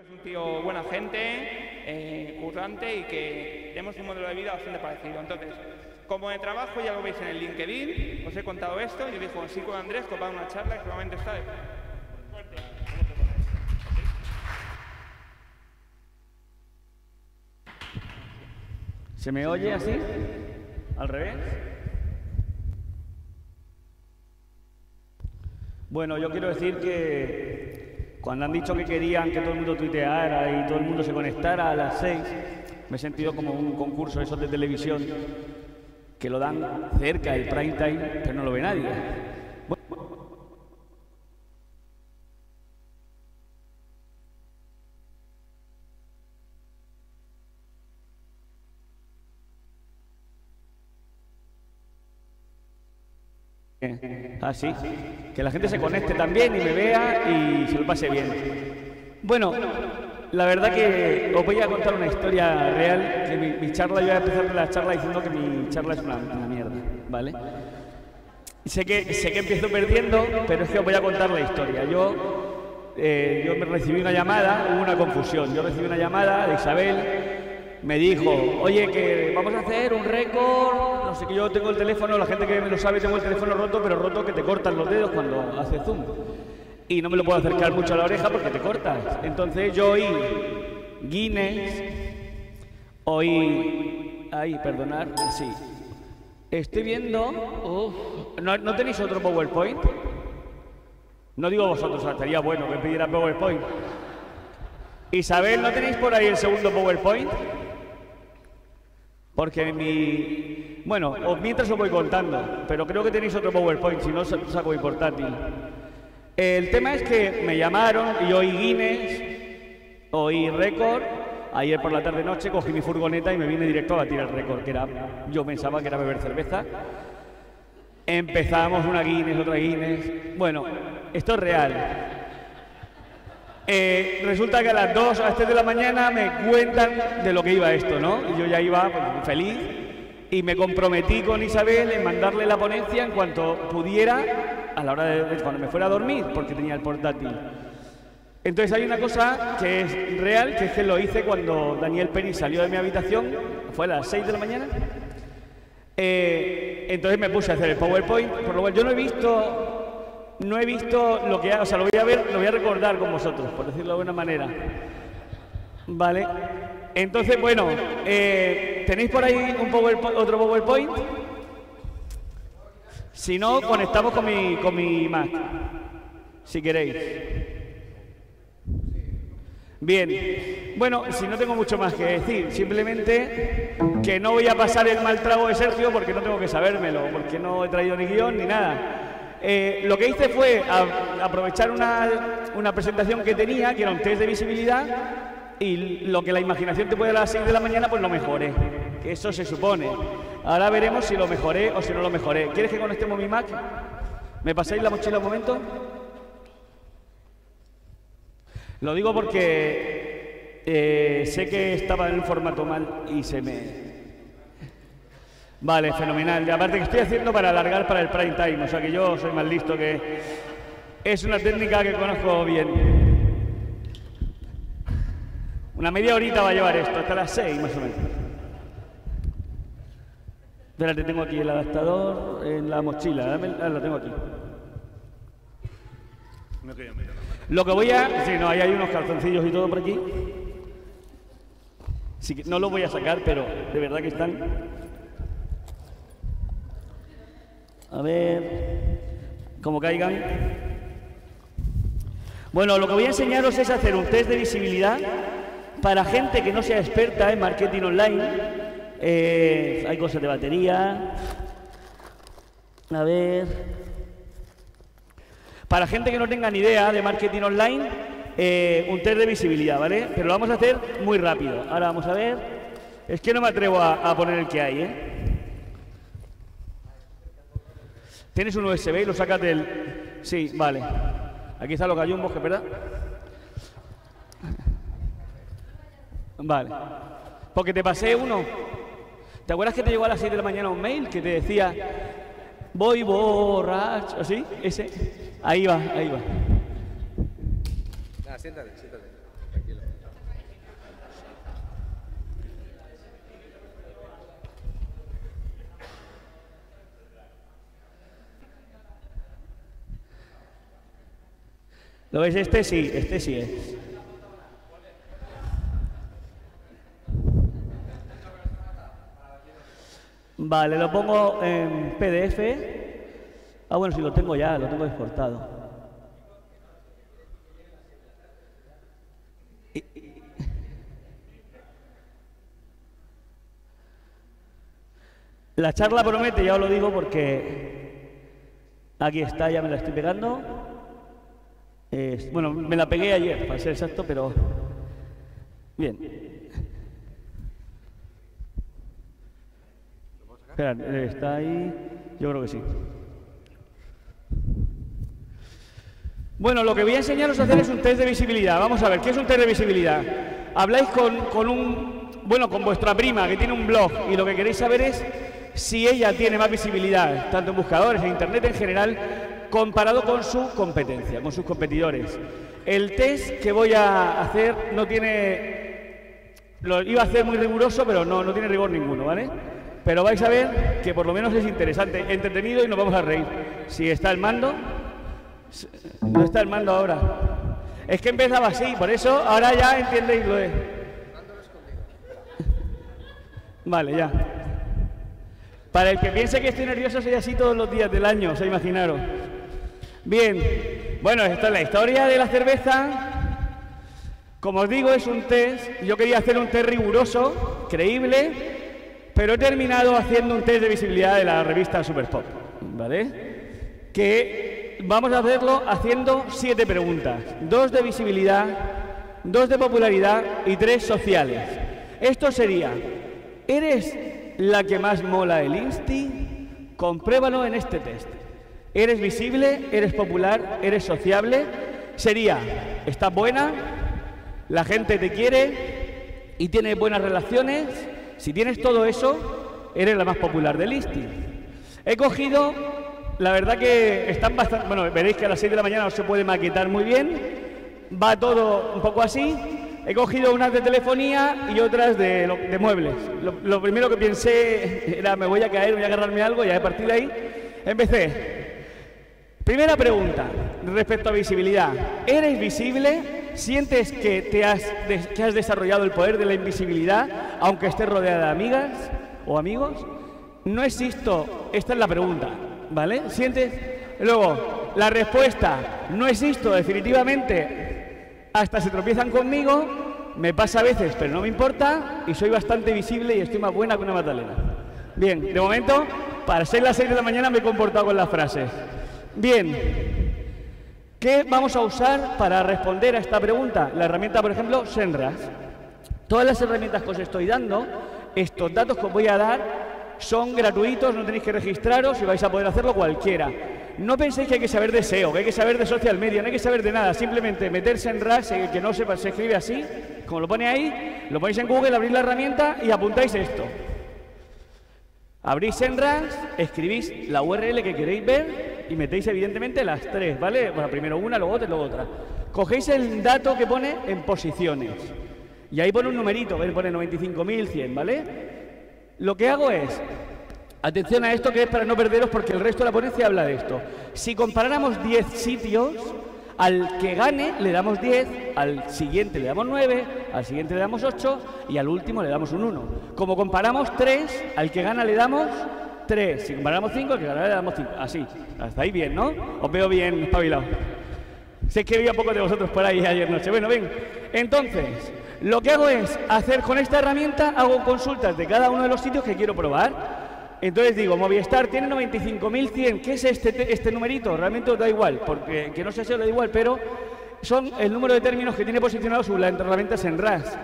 que es un tío buena gente, currante y que tenemos un modelo de vida bastante parecido. Entonces, como de trabajo, ya lo veis en el LinkedIn, os he contado esto. Yo dije, sí, con Andrés, copado una charla que seguramente está de fuerte. ¿Se me oye así? ¿Al revés? Bueno, yo quiero decir que cuando han dicho que querían que todo el mundo tuiteara y todo el mundo se conectara a las 6, me he sentido como un concurso esos de televisión que lo dan cerca del prime time, pero no lo ve nadie. Así, que la gente se conecte también y me vea y se lo pase bien. Bueno, la verdad que os voy a contar una historia real, que mi charla, yo voy a empezar la charla diciendo que mi charla es una mierda, ¿vale? Sé que empiezo perdiendo, pero es que os voy a contar la historia. Yo me recibí una llamada, hubo una confusión, yo recibí una llamada de Isabel, me dijo, oye, que vamos a hacer un récord, no sé qué, yo tengo el teléfono, la gente que me lo sabe, tengo el teléfono roto, pero roto que te cortan los dedos cuando hace zoom. Y no me lo puedo acercar mucho a la oreja porque te cortas. Entonces yo oí Guinness, oí... Ay, perdonar, sí. Estoy viendo... ¿No tenéis otro PowerPoint? No digo vosotros, estaría bueno que pidiera PowerPoint. Isabel, ¿no tenéis por ahí el segundo PowerPoint? Porque mi... Bueno, mientras os voy contando, pero creo que tenéis otro PowerPoint, si no, saco el portátil. El tema es que me llamaron y oí Guinness, oí récord. Ayer por la tarde-noche cogí mi furgoneta y me vine directo a batir el récord, que era... Yo pensaba que era beber cerveza. Empezamos una Guinness, otra Guinness... Bueno, esto es real. Resulta que a las 2 o a las 3 de la mañana me cuentan de lo que iba esto, ¿no? Y yo ya iba pues, feliz y me comprometí con Isabel en mandarle la ponencia en cuanto pudiera a la hora de cuando me fuera a dormir, porque tenía el portátil. Entonces hay una cosa que es real, que es que lo hice cuando Daniel Pérez salió de mi habitación, fue a las 6 de la mañana. Entonces me puse a hacer el PowerPoint, por lo cual yo no he visto lo que... O sea, lo voy a ver, lo voy a recordar con vosotros, por decirlo de alguna manera. Vale. Entonces, bueno, ¿tenéis por ahí un PowerPoint, otro PowerPoint? Si no, conectamos con mi Mac, si queréis. Bien. Bueno, si no tengo mucho más que decir, simplemente que no voy a pasar el mal trago de Sergio porque no tengo que sabérmelo, porque no he traído ni guión ni nada. Lo que hice fue aprovechar una presentación que tenía, que era un test de visibilidad, y lo que la imaginación te puede dar a las 6 de la mañana, pues lo mejoré. Que eso se supone. Ahora veremos si lo mejoré o si no lo mejoré. ¿Quieres que conectemos mi Mac? ¿Me pasáis la mochila un momento? Lo digo porque sé que estaba en un formato mal y se me... Vale, fenomenal. Y aparte que estoy haciendo para alargar para el prime time, o sea que yo soy más listo que... Es una técnica que conozco bien. Una media horita va a llevar esto, hasta las 6 más o menos. Espérate, tengo aquí el adaptador en la mochila. Lo tengo aquí. Lo que voy a... Sí, no, ahí hay unos calzoncillos y todo por aquí. Sí, no los voy a sacar, pero de verdad que están... A ver, como caigan. Bueno, lo que voy a enseñaros es hacer un test de visibilidad para gente que no sea experta en marketing online. Hay cosas de batería. A ver. Para gente que no tenga ni idea de marketing online, un test de visibilidad, ¿vale? Pero lo vamos a hacer muy rápido. Ahora vamos a ver. Es que no me atrevo a poner el que hay, ¿eh? Tienes un USB y lo sacas del... Sí, vale. Aquí están los gallumbos, ¿verdad? Vale. Porque te pasé uno. ¿Te acuerdas que te llegó a las 6 de la mañana un mail que te decía voy borracho? ¿Así? Ese. Ahí va, ahí va. Ah, siéntate, siéntate. Tranquilo. ¿Lo veis? Este sí es. Vale, lo pongo en PDF. Ah, bueno, sí, lo tengo ya, lo tengo exportado. La charla promete, ya os lo digo, porque aquí está, ya me la estoy pegando. Bueno, me la pegué ayer, para ser exacto, pero bien. Esperad, está ahí, yo creo que sí. Bueno, lo que voy a enseñaros a hacer es un test de visibilidad. Vamos a ver, ¿qué es un test de visibilidad? Habláis con vuestra prima, que tiene un blog, y lo que queréis saber es si ella tiene más visibilidad, tanto en buscadores, en internet en general, comparado con su competencia, con sus competidores. El test que voy a hacer no tiene... Lo iba a hacer muy riguroso, pero no tiene rigor ninguno, ¿vale? Pero vais a ver que por lo menos es interesante, entretenido y nos vamos a reír. Si está el mando... No está el mando ahora. Es que empezaba así, por eso ahora ya entiendéis lo de... Vale, ya. Para el que piense que estoy nervioso, soy así todos los días del año, os imaginaros. Bien, bueno, esta es la historia de la cerveza. Como os digo, es un test. Yo quería hacer un test riguroso, creíble, pero he terminado haciendo un test de visibilidad de la revista Superpop, ¿vale? Que vamos a hacerlo haciendo 7 preguntas. 2 de visibilidad, 2 de popularidad y 3 sociales. Esto sería, ¿eres la que más mola el Insti? Compruébalo en este test. ¿Eres visible? ¿Eres popular? ¿Eres sociable? Sería, ¿estás buena? ¿La gente te quiere? ¿Y tienes buenas relaciones? Si tienes todo eso, eres la más popular del Insti. He cogido, la verdad que están bastante... Bueno, veréis que a las 6 de la mañana no se puede maquetar muy bien. Va todo un poco así. He cogido unas de telefonía y otras de muebles. Lo primero que pensé era, me voy a caer, voy a agarrarme algo, y a partir de ahí empecé. Primera pregunta, respecto a visibilidad. ¿Eres visible? ¿Sientes que has desarrollado el poder de la invisibilidad, aunque estés rodeada de amigas o amigos? No existo. Esta es la pregunta, ¿vale? ¿Sientes? Luego, la respuesta, no existo definitivamente. Hasta se tropiezan conmigo, me pasa a veces, pero no me importa, y soy bastante visible y estoy más buena que una magdalena. Bien, de momento, para ser las 6 de la mañana me he comportado con las frases. Bien, ¿qué vamos a usar para responder a esta pregunta? La herramienta, por ejemplo, SerMetrix. Todas las herramientas que os estoy dando, estos datos que os voy a dar, son gratuitos, no tenéis que registraros y vais a poder hacerlo cualquiera. No penséis que hay que saber de SEO, que hay que saber de social media, no hay que saber de nada. Simplemente meterse en RAS, el que no sepa, se escribe así, como lo pone ahí, lo ponéis en Google, abrís la herramienta y apuntáis esto. Abrís en RAS, escribís la URL que queréis ver y metéis evidentemente las 3, ¿vale? Bueno, primero una, luego otra, luego otra. Cogéis el dato que pone en posiciones y ahí pone un numerito, pone 95.100, ¿vale? Lo que hago es... Atención a esto, que es para no perderos, porque el resto de la ponencia habla de esto. Si comparáramos 10 sitios, al que gane le damos 10, al siguiente le damos 9, al siguiente le damos 8 y al último le damos un 1. Como comparamos 3, al que gana le damos 3. Si comparamos 5, al que gana le damos 5. Así. Hasta ahí bien, ¿no? Os veo bien espabilados. Sé que vi a pocos de vosotros por ahí ayer noche. Bueno, ven. Entonces... Lo que hago es hacer con esta herramienta, hago consultas de cada uno de los sitios que quiero probar. Entonces digo, Movistar tiene 95.100, ¿qué es este numerito? Realmente os da igual, porque que no sé si os da igual, pero son el número de términos que tiene posicionados sobre las herramientas en RAS.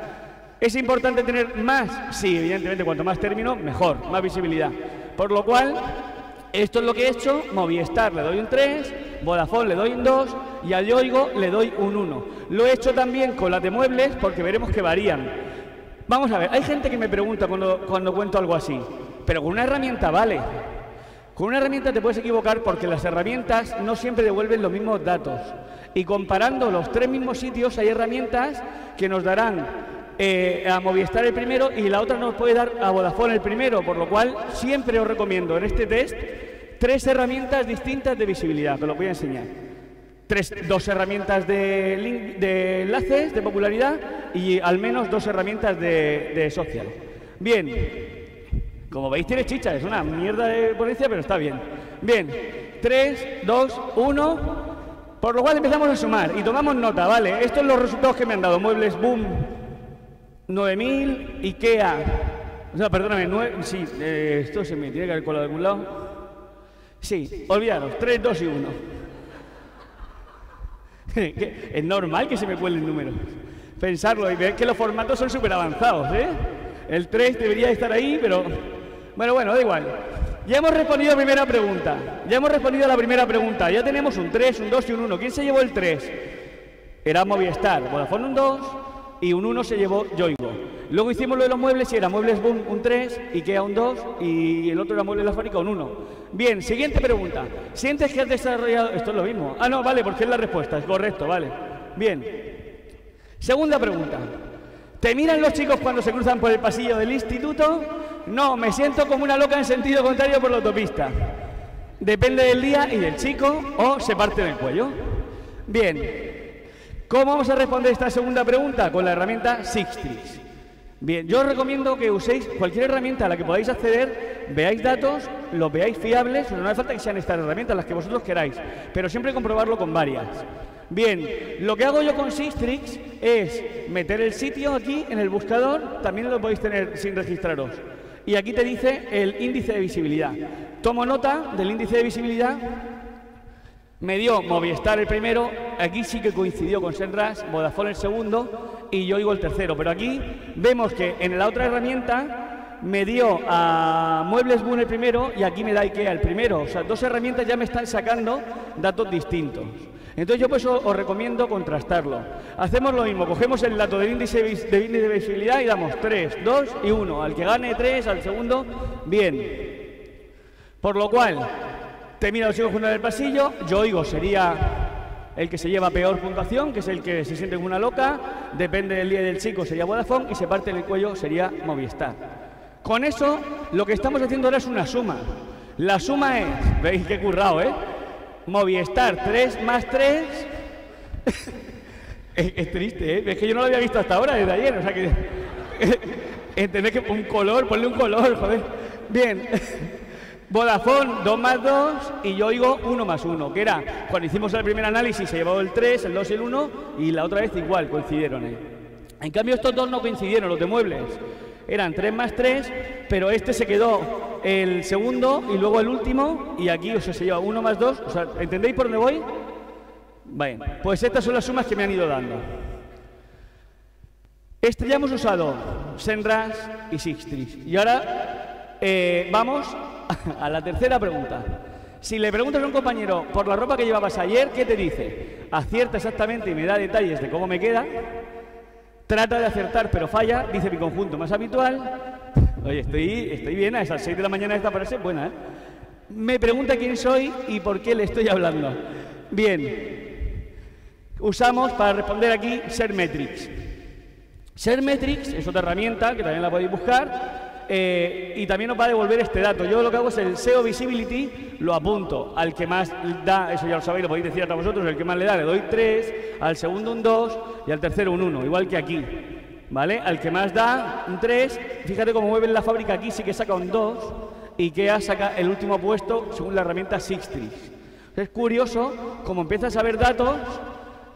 ¿Es importante tener más? Sí, evidentemente, cuanto más términos, mejor, más visibilidad. Por lo cual, esto es lo que he hecho. Movistar le doy un 3, Vodafone le doy un 2 y a Yoigo le doy un 1. Lo he hecho también con las de muebles porque veremos que varían. Vamos a ver, hay gente que me pregunta cuando cuento algo así, pero con una herramienta vale. Con una herramienta te puedes equivocar porque las herramientas no siempre devuelven los mismos datos. Y comparando los 3 mismos sitios hay herramientas que nos darán a Movistar el primero y la otra nos puede dar a Vodafone el primero, por lo cual siempre os recomiendo en este test 3 herramientas distintas de visibilidad, que os lo voy a enseñar. dos herramientas de enlaces, de popularidad, y al menos dos herramientas de social. Bien, como veis tiene chicha, es una mierda de ponencia, pero está bien. Bien, 3, 2, 1, por lo cual empezamos a sumar y tomamos nota, ¿vale? Estos son los resultados que me han dado. Muebles Boom, 9.000, Ikea, o sea, perdóname, sí, esto se me tiene que haber colado de algún lado. Sí, olvidaros, 3, 2 y 1. Es normal que se me cuelen números. Pensarlo y ver que los formatos son súper avanzados, ¿eh? El 3 debería estar ahí, pero... Bueno, da igual. Ya hemos respondido a la primera pregunta. Ya tenemos un 3, un 2 y un 1. ¿Quién se llevó el 3? Era Movistar. Vodafone un 2 y un 1 se llevó Yoigo. Luego hicimos lo de los muebles y era Muebles Boom un 3, Ikea un 2 y el otro era Muebles la Fábrica un 1. Bien, siguiente pregunta. ¿Sientes que has desarrollado...? Esto es lo mismo. Ah, no, vale, porque es la respuesta. Es correcto, vale. Bien. Segunda pregunta. ¿Te miran los chicos cuando se cruzan por el pasillo del instituto? No, me siento como una loca en sentido contrario por la autopista. Depende del día y del chico, o se parte del cuello. Bien. ¿Cómo vamos a responder esta segunda pregunta? Con la herramienta Sistrix. Bien, yo os recomiendo que uséis cualquier herramienta a la que podáis acceder, veáis datos, los veáis fiables, no hace falta que sean estas herramientas, las que vosotros queráis, pero siempre comprobarlo con varias. Bien, lo que hago yo con Sistrix es meter el sitio aquí en el buscador, también lo podéis tener sin registraros, y aquí te dice el índice de visibilidad. Tomo nota del índice de visibilidad, me dio Movistar el primero, aquí sí que coincidió con Senras, Vodafone el segundo, y Yoigo el tercero, pero aquí vemos que en la otra herramienta me dio a Muebles Boom el primero y aquí me da Ikea el primero. O sea, dos herramientas ya me están sacando datos distintos. Entonces yo por eso os recomiendo contrastarlo. Hacemos lo mismo, cogemos el dato del índice de visibilidad y damos 3, 2 y 1. Al que gane 3, al segundo, bien. Por lo cual, te mira los chicos junto en el pasillo, Yoigo sería... el que se lleva peor puntuación, que es el que se siente como una loca, depende del día y del chico, sería Vodafone, y se parte en el cuello, sería Movistar. Con eso, lo que estamos haciendo ahora es una suma. La suma es, veis qué currado, ¿eh? Movistar 3 más 3... es triste, ¿eh? Es que yo no lo había visto hasta ahora, desde ayer, o sea que... Entendés que un color, ponle un color, joder. Bien... Vodafone 2 más 2 y Yoigo 1 más 1, que era cuando hicimos el primer análisis se llevó el 3, el 2 y el 1 y la otra vez igual coincidieron. En cambio estos dos no coincidieron, los de muebles eran 3 más 3, pero este se quedó el segundo y luego el último y aquí, o sea, se lleva 1 más 2, o sea, ¿entendéis por dónde voy? Bien, pues estas son las sumas que me han ido dando. Este ya hemos usado Senras y Sistrix y ahora vamos a la tercera pregunta. Si le preguntas a un compañero por la ropa que llevabas ayer, ¿qué te dice? Acierta exactamente y me da detalles de cómo me queda. Trata de acertar pero falla. Dice mi conjunto más habitual. Oye, estoy bien, a esas 6 de la mañana esta parece buena, ¿eh? Me pregunta quién soy y por qué le estoy hablando. Bien. Usamos para responder aquí SerMetrix. SerMetrix es otra herramienta que también la podéis buscar. Y también nos va a devolver este dato. Yo lo que hago es el SEO Visibility, lo apunto al que más da, eso ya lo sabéis, lo podéis decir hasta vosotros, el que más le da le doy 3, al segundo un 2 y al tercero un 1, igual que aquí, ¿vale? Al que más da un 3, fíjate cómo mueven la fábrica aquí, sí que saca un 2 y que saca el último puesto según la herramienta Sistrix. Es curioso como empiezas a ver datos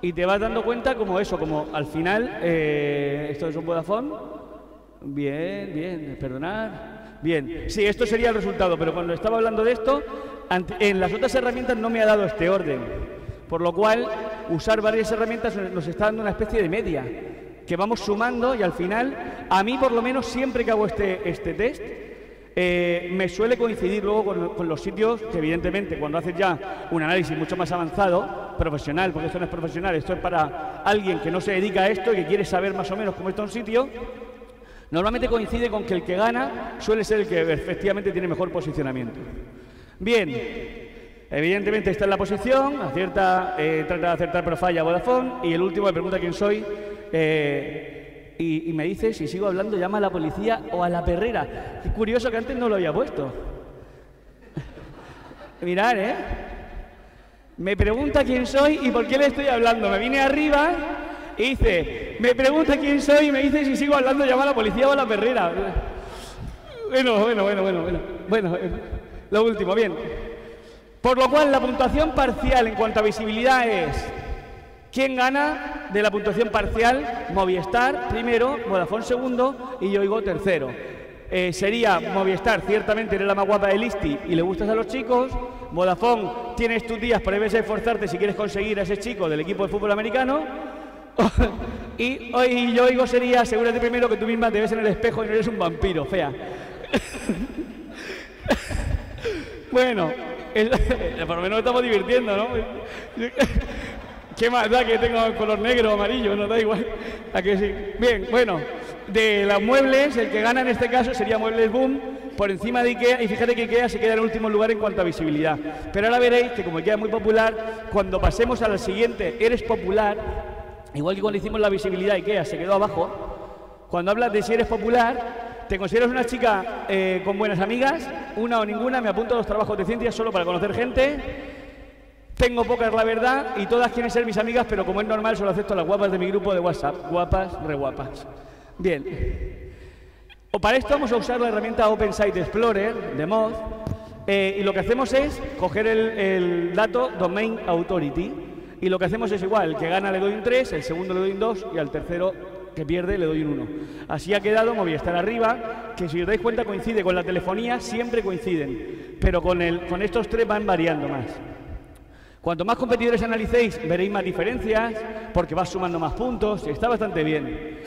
y te vas dando cuenta como eso, como al final, esto es un Vodafone. Bien, bien, perdonad. Bien, sí, esto sería el resultado, pero cuando estaba hablando de esto, en las otras herramientas no me ha dado este orden. Por lo cual, usar varias herramientas nos está dando una especie de media, que vamos sumando y al final, a mí por lo menos siempre que hago este test, me suele coincidir luego con los sitios que evidentemente cuando haces ya un análisis mucho más avanzado, profesional, porque esto no es profesional, esto es para alguien que no se dedica a esto y que quiere saber más o menos cómo está un sitio. Normalmente coincide con que el que gana suele ser el que efectivamente tiene mejor posicionamiento. Bien, evidentemente esta es la posición, acierta, trata de acertar pero falla Vodafone, y el último me pregunta quién soy y me dice si sigo hablando llama a la policía o a la perrera. Es curioso que antes no lo había puesto. Mirad, ¿eh? me pregunta quién soy y por qué le estoy hablando. Me vine arriba y dice, me pregunta quién soy y me dice si sigo hablando, llama a la policía o a la perrera. Bueno, lo último, bien. Por lo cual, la puntuación parcial en cuanto a visibilidad es... ¿Quién gana de la puntuación parcial? Movistar primero, Vodafone segundo y Yoigo tercero. Sería Movistar, ciertamente eres la más guapa del Isti y le gustas a los chicos. Vodafone, tienes tus días, pero debes esforzarte si quieres conseguir a ese chico del equipo de fútbol americano. Y hoy Yoigo sería, asegúrate primero que tú misma te ves en el espejo y no eres un vampiro, fea. Bueno, por lo menos estamos divirtiendo, ¿no? ¿Qué más da que tengo el color negro o amarillo? No da igual. ¿A que sí? Bien, bueno, de los muebles, el que gana en este caso sería Muebles Boom, por encima de Ikea, y fíjate que Ikea se queda en último lugar en cuanto a visibilidad. Pero ahora veréis que como Ikea es muy popular, cuando pasemos a la siguiente, eres popular, igual que cuando hicimos la visibilidad Ikea se quedó abajo, cuando hablas de si eres popular, te consideras una chica con buenas amigas, una o ninguna, me apunto a los trabajos de ciencias solo para conocer gente... Tengo pocas, la verdad, y todas quieren ser mis amigas, pero como es normal, solo acepto a las guapas de mi grupo de WhatsApp. Guapas, re guapas. Bien. O para esto vamos a usar la herramienta Open Site Explorer de Moz. Y lo que hacemos es coger el dato Domain Authority. Y lo que hacemos es igual, el que gana le doy un 3, el segundo le doy un 2 y al tercero que pierde le doy un 1. Así ha quedado Movistar arriba, que si os dais cuenta coincide con la telefonía, siempre coinciden. Pero con estos tres van variando más. Cuanto más competidores analicéis, veréis más diferencias, porque vas sumando más puntos, está bastante bien.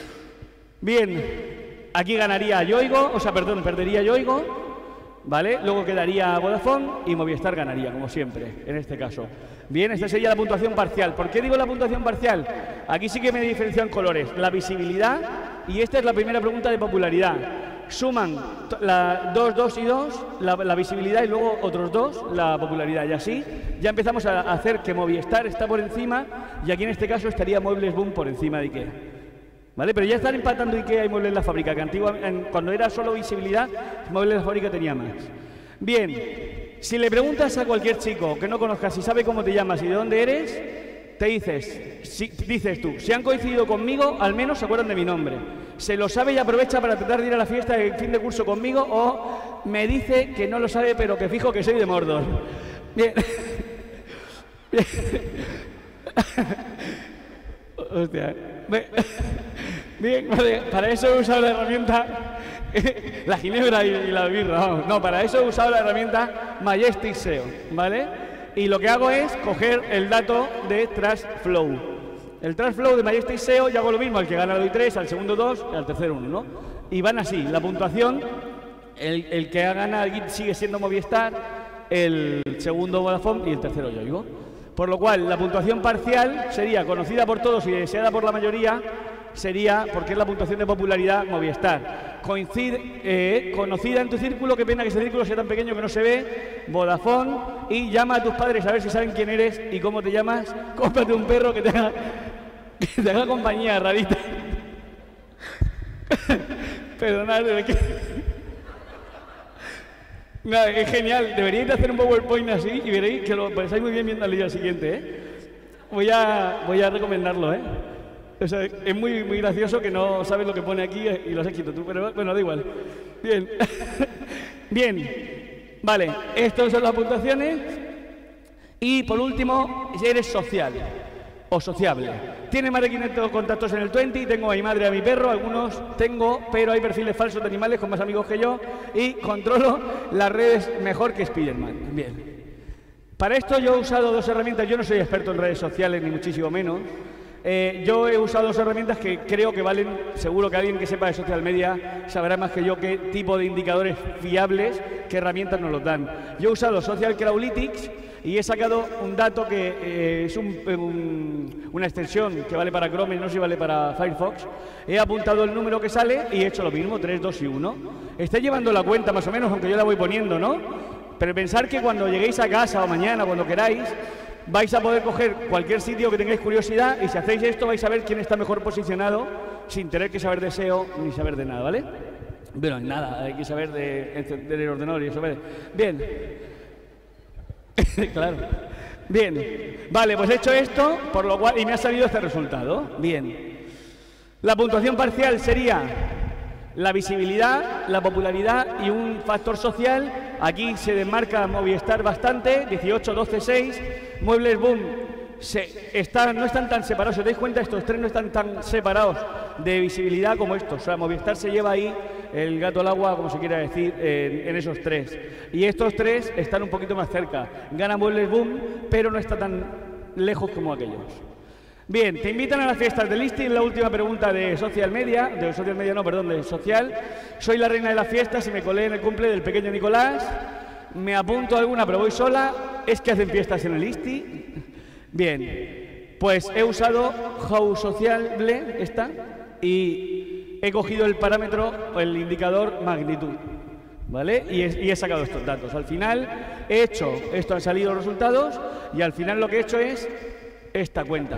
Bien, aquí ganaría Yoigo, o sea, perdón, perdería Yoigo, ¿vale? Luego quedaría Vodafone y Movistar ganaría, como siempre, en este caso. Bien, esta sería la puntuación parcial. ¿Por qué digo la puntuación parcial? Aquí sí que me diferencio en colores, la visibilidad, y esta es la primera pregunta de popularidad. Suman 2, 2 y 2, la visibilidad y luego otros 2, la popularidad. Y así ya empezamos a hacer que Movistar está por encima y aquí en este caso estaría Muebles Boom por encima de Ikea. ¿Vale? Pero ya están empatando Ikea y Muebles la Fábrica, que antiguamente, cuando era solo visibilidad, Muebles la Fábrica tenía más. Bien, si le preguntas a cualquier chico que no conozcas si sabe cómo te llamas y de dónde eres, te dices, dices tú, si han coincidido conmigo, al menos se acuerdan de mi nombre. Se lo sabe y aprovecha para tratar de ir a la fiesta de fin de curso conmigo o me dice que no lo sabe, pero que fijo que soy de Mordor. Bien. Hostia. Bien, vale. Para eso he usado la herramienta... la ginebra y la birra, vamos. No, para eso he usado la herramienta Majestic SEO, ¿vale? Y lo que hago es coger el dato de Trash Flow. El Trash Flow de Majestic SEO, yo hago lo mismo, al que gana le doy 3, al segundo 2 y al tercero 1, ¿no? Y van así, la puntuación, el que gana sigue siendo Movistar, el segundo Vodafone y el tercero Yoigo. Por lo cual, la puntuación parcial sería conocida por todos y deseada por la mayoría, sería, porque es la puntuación de popularidad, Movistar. Coincide, conocida en tu círculo, qué pena que ese círculo sea tan pequeño que no se ve, Vodafone, y llama a tus padres a ver si saben quién eres y cómo te llamas, cómprate un perro que te haga... Que te haga compañía, rarita. Perdonad, pero que... Nada, es genial. Deberíais de hacer un PowerPoint así y veréis que lo pensáis muy bien viendo al día siguiente, ¿eh? Voy a recomendarlo, ¿eh? O sea, es muy, muy gracioso que no sabes lo que pone aquí y lo has escrito tú, pero bueno, da igual. Bien. Bien. Vale, estas son las puntuaciones. Y por último, si eres social. O sociable. Tiene más de 500 contactos en el 20, tengo a mi madre, a mi perro, algunos tengo, pero hay perfiles falsos de animales con más amigos que yo y controlo las redes mejor que Spiderman. Bien. Para esto yo he usado dos herramientas, yo no soy experto en redes sociales ni muchísimo menos. Yo he usado dos herramientas que creo que valen, seguro que alguien que sepa de social media sabrá más que yo qué tipo de indicadores fiables, qué herramientas nos los dan. Yo he usado SocialCrawlytics y he sacado un dato que es una extensión que vale para Chrome, no sé si vale para Firefox. He apuntado el número que sale y he hecho lo mismo, 3, 2 y 1. Estáis llevando la cuenta más o menos, aunque yo la voy poniendo, ¿no? Pero pensar que cuando lleguéis a casa o mañana, cuando queráis, vais a poder coger cualquier sitio que tengáis curiosidad y si hacéis esto vais a ver quién está mejor posicionado sin tener que saber de SEO ni saber de nada, ¿vale? Bueno, nada, hay que saber de encender el ordenador y eso, ¿vale? Bien. Claro. Bien, vale, pues he hecho esto, por lo cual, y me ha salido este resultado. Bien. La puntuación parcial sería la visibilidad, la popularidad y un factor social. Aquí se desmarca Movistar bastante, 18, 12, 6. Muebles Boom no están tan separados. Si os dais cuenta, estos tres no están tan separados de visibilidad como estos. O sea, Movistar se lleva ahí el gato al agua, como se quiera decir, en esos tres. Y estos tres están un poquito más cerca. Gana Muebles Boom, pero no está tan lejos como aquellos. Bien, te invitan a las fiestas de listing. La última pregunta de social media. De social media no, perdón, de social. Soy la reina de las fiestas y me colé en el cumple del pequeño Nicolás. Me apunto a alguna, pero voy sola. ¿Es que hacen fiestas en el listing? Bien, pues he usado HowSocialble, esta, y he cogido el parámetro, el indicador magnitud, ¿vale? Y he sacado estos datos. Al final he hecho, esto han salido los resultados, y al final lo que he hecho es esta cuenta.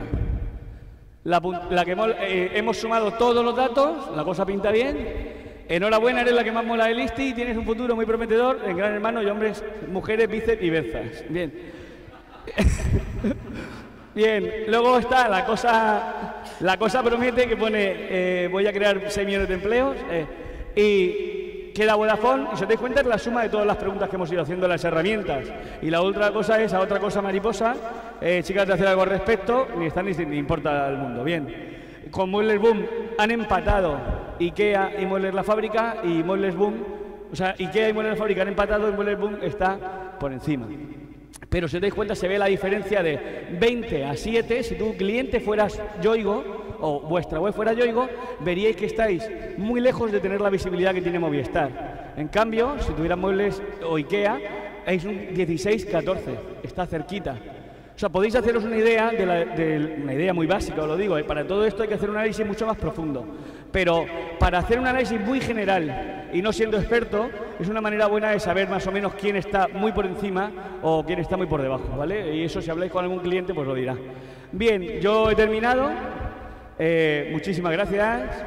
La que hemos sumado todos los datos, la cosa pinta bien. Enhorabuena, eres la que más mola del ISTI y tienes un futuro muy prometedor en Gran Hermano y hombres, mujeres, bíceps y berzas. Bien. Bien, luego está la cosa promete, que pone voy a crear 6 millones de empleos y queda Vodafone, y si os dais cuenta es la suma de todas las preguntas que hemos ido haciendo en las herramientas. Y la otra cosa es a otra cosa mariposa, chicas de hacer algo al respecto, ni importa al mundo. Bien, con Muebles Boom han empatado Ikea y Muebles la Fábrica, y Muebles Boom, o sea, Ikea y Muebles la Fábrica han empatado y Muebles Boom está por encima. Pero si os dais cuenta se ve la diferencia de 20 a 7. Si tu cliente fueras Yoigo o vuestra web fuera Yoigo, veríais que estáis muy lejos de tener la visibilidad que tiene Movistar. En cambio, si tuvieran Muebles o Ikea, es un 16-14, está cerquita. O sea, podéis haceros una idea, una idea muy básica, os lo digo, para todo esto hay que hacer un análisis mucho más profundo. Pero para hacer un análisis muy general y no siendo experto, es una manera buena de saber más o menos quién está muy por encima o quién está muy por debajo, ¿vale? Y eso, si habláis con algún cliente, pues lo dirá. Bien, yo he terminado. Muchísimas gracias.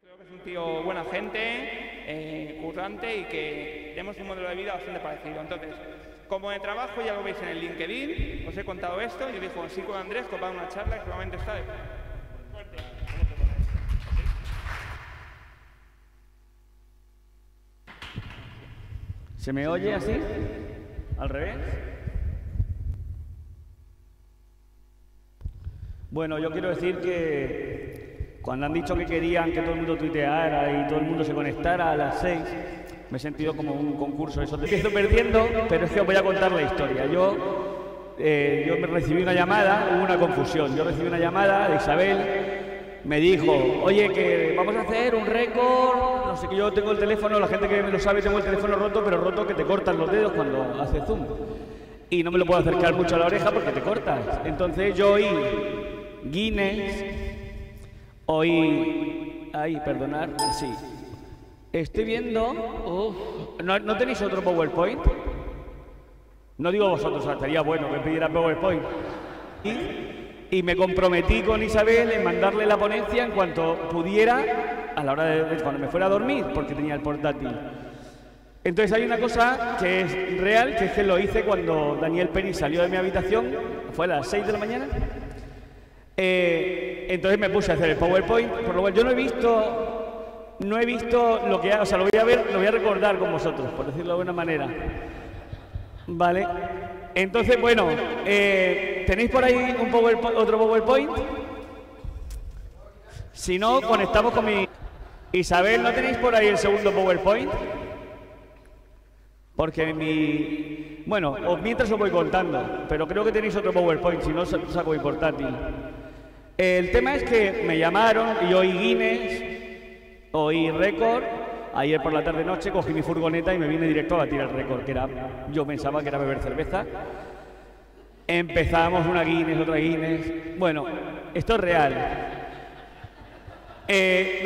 Creo que es un tío buena gente, currante, y que tenemos un modelo de vida bastante parecido. Entonces, como de trabajo, ya lo veis en el LinkedIn, os he contado esto. Yo digo, sí, con Andrés, copa una charla, y seguramente está de suerte. ¿Se me oye así? ¿Al revés? Bueno, yo quiero decir que cuando han dicho que querían que todo el mundo tuiteara y todo el mundo se conectara a las 6, me he sentido como un concurso. Eso te empiezo perdiendo, pero es que os voy a contar la historia. Yo me recibí una llamada, hubo una confusión. Yo recibí una llamada de Isabel, me dijo, oye, que vamos a hacer un récord, no sé qué. Yo tengo el teléfono, la gente que me lo sabe, tengo el teléfono roto, pero roto que te cortan los dedos cuando hace zoom. Y no me lo puedo acercar mucho a la oreja porque te cortas. Entonces yo oí Guinness, oí... Ay, perdonar, sí. Estoy viendo... ¿No tenéis otro PowerPoint? No digo vosotros, estaría bueno que pidiera PowerPoint. Y me comprometí con Isabel en mandarle la ponencia en cuanto pudiera, a la hora de cuando me fuera a dormir, porque tenía el portátil. Entonces hay una cosa que es real, que es que lo hice cuando Daniel Pérez salió de mi habitación, fue a las 6 de la mañana. Entonces me puse a hacer el PowerPoint, por lo cual yo no he visto lo que... O sea, lo voy a ver, lo voy a recordar con vosotros, por decirlo de alguna manera. Vale. Entonces, bueno, ¿tenéis por ahí un PowerPoint, otro PowerPoint? Si no, conectamos con mi... Isabel, ¿no tenéis por ahí el segundo PowerPoint? Porque mi... Bueno, mientras os voy contando, pero creo que tenéis otro PowerPoint, si no, saco mi portátil. El tema es que me llamaron y oí Guinness, oí récord. Ayer por la tarde-noche cogí mi furgoneta y me vine directo a batir el récord, que era, yo pensaba que era beber cerveza. Empezamos una Guinness, otra Guinness... Bueno, esto es real.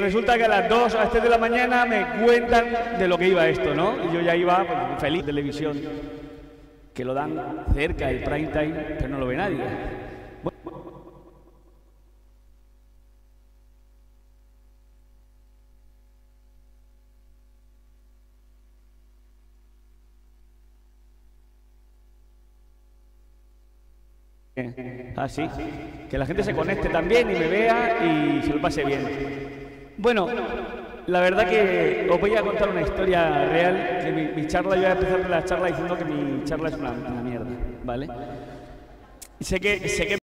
Resulta que a las 2, a las 3 de la mañana me cuentan de lo que iba esto, ¿no? Y yo ya iba pues, feliz. Televisión, que lo dan cerca, el prime time, pero no lo ve nadie. Así, que la gente se conecte también y me vea y se lo pase bien. Bueno, la verdad que os voy a contar una historia real. Que mi charla, yo voy a empezar la charla diciendo que mi charla es una mierda, ¿vale? Sé que